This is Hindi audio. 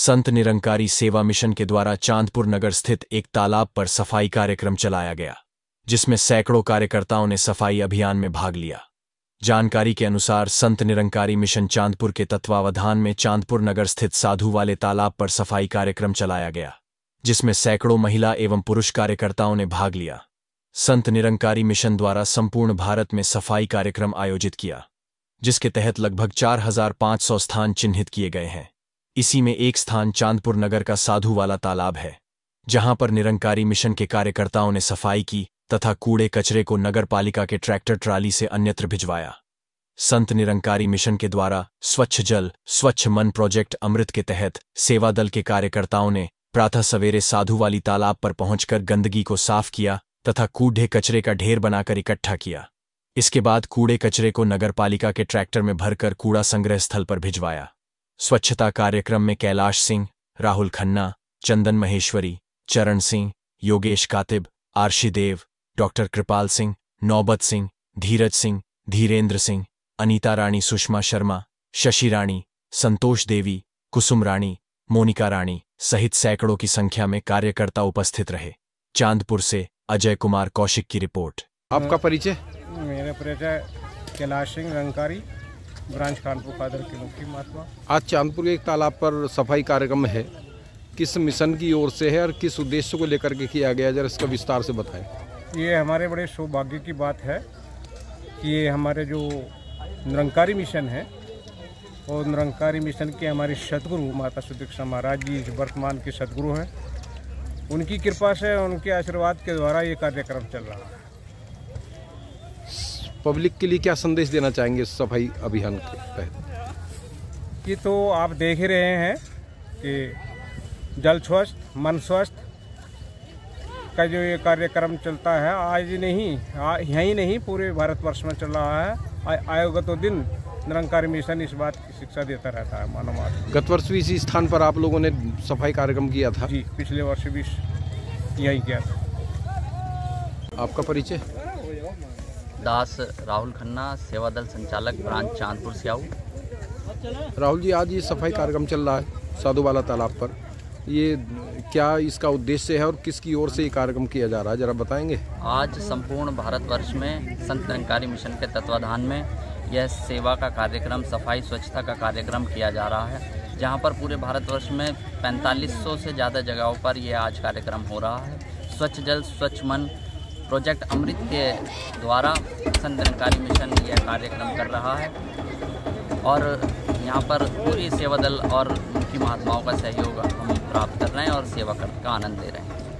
संत निरंकारी सेवा मिशन के द्वारा चांदपुर नगर स्थित एक तालाब पर सफाई कार्यक्रम चलाया गया, जिसमें सैकड़ों कार्यकर्ताओं ने सफाई अभियान में भाग लिया। जानकारी के अनुसार संत निरंकारी मिशन चांदपुर के तत्वावधान में चांदपुर नगर स्थित साधु वाले तालाब पर सफाई कार्यक्रम चलाया गया, जिसमें सैकड़ों महिला एवं पुरुष कार्यकर्ताओं ने भाग लिया। संत निरंकारी मिशन द्वारा संपूर्ण भारत में सफाई कार्यक्रम आयोजित किया, जिसके तहत लगभग 4500 स्थान चिन्हित किए गए हैं। इसी में एक स्थान चांदपुर नगर का साधु वाला तालाब है, जहां पर निरंकारी मिशन के कार्यकर्ताओं ने सफाई की तथा कूड़े कचरे को नगरपालिका के ट्रैक्टर ट्राली से अन्यत्र भिजवाया। संत निरंकारी मिशन के द्वारा स्वच्छ जल स्वच्छ मन प्रोजेक्ट अमृत के तहत सेवा दल के कार्यकर्ताओं ने प्रातः सवेरे साधु वाली तालाब पर पहुंचकर गंदगी को साफ किया तथा कूड़े कचरे का ढेर बनाकर इकट्ठा किया। इसके बाद कूड़े कचरे को नगरपालिका के ट्रैक्टर में भरकर कूड़ा संग्रह स्थल पर भिजवाया। स्वच्छता कार्यक्रम में कैलाश सिंह, राहुल खन्ना, चंदन महेश्वरी, चरण सिंह, योगेश कातिब आरशी, डॉक्टर कृपाल सिंह, नौबत सिंह, धीरज सिंह, धीरेंद्र सिंह, अनीता रानी, सुषमा शर्मा, शशि रानी, संतोष देवी, कुसुम रानी, मोनिका रानी सहित सैकड़ों की संख्या में कार्यकर्ता उपस्थित रहे। चांदपुर से अजय कुमार कौशिक की रिपोर्ट। आपका परिचय? मेरा परिचय कैलाश सिंह, रंगकारी, ब्रांच कानपुर कादर के मुख्य महात्मा। आज चांदपुर के एक तालाब पर सफाई कार्यक्रम है, किस मिशन की ओर से है और किस उद्देश्य को लेकर के किया गया, जरा इसका विस्तार से बताएं। ये हमारे बड़े सौभाग्य की बात है कि ये हमारे जो निरंकारी मिशन है और निरंकारी मिशन के हमारे सदगुरु माता सुदेशना महाराज जी वर्तमान के सदगुरु हैं, उनकी कृपा से उनके आशीर्वाद के द्वारा ये कार्यक्रम चल रहा है। पब्लिक के लिए क्या संदेश देना चाहेंगे सफाई अभियान के तहत? ये तो आप देख ही रहे हैं कि जल स्वस्थ मन स्वस्थ का जो ये कार्यक्रम चलता है, आज नहीं यहीं नहीं पूरे भारतवर्ष में चल रहा है। आयोग तो दिन निरंकारी मिशन इस बात की शिक्षा देता रहता है। मानव गत वर्ष भी इसी स्थान पर आप लोगों ने सफाई कार्यक्रम किया था? जी, पिछले वर्ष भी यही किया था। आपका परिचय? दास राहुल खन्ना, सेवा दल संचालक, ब्रांच चांदपुर से आऊँ। राहुल जी, आज ये सफाई कार्यक्रम चल रहा है साधुवाला तालाब पर, ये क्या इसका उद्देश्य है और किसकी ओर से ये कार्यक्रम किया जा रहा है, जरा बताएंगे? आज संपूर्ण भारतवर्ष में संत निरंकारी मिशन के तत्वाधान में यह सेवा का कार्यक्रम सफाई स्वच्छता का कार्यक्रम किया जा रहा है, जहां पर पूरे भारतवर्ष में 4500 से ज़्यादा जगहों पर यह आज कार्यक्रम हो रहा है। स्वच्छ जल स्वच्छ मन प्रोजेक्ट अमृत के द्वारा संत निरंकारी मिशन यह कार्यक्रम कर रहा है और यहाँ पर पूरी सेवा दल और उनकी महात्माओं का सहयोग हम प्राप्त कर रहे हैं और सेवा का आनंद ले रहे हैं।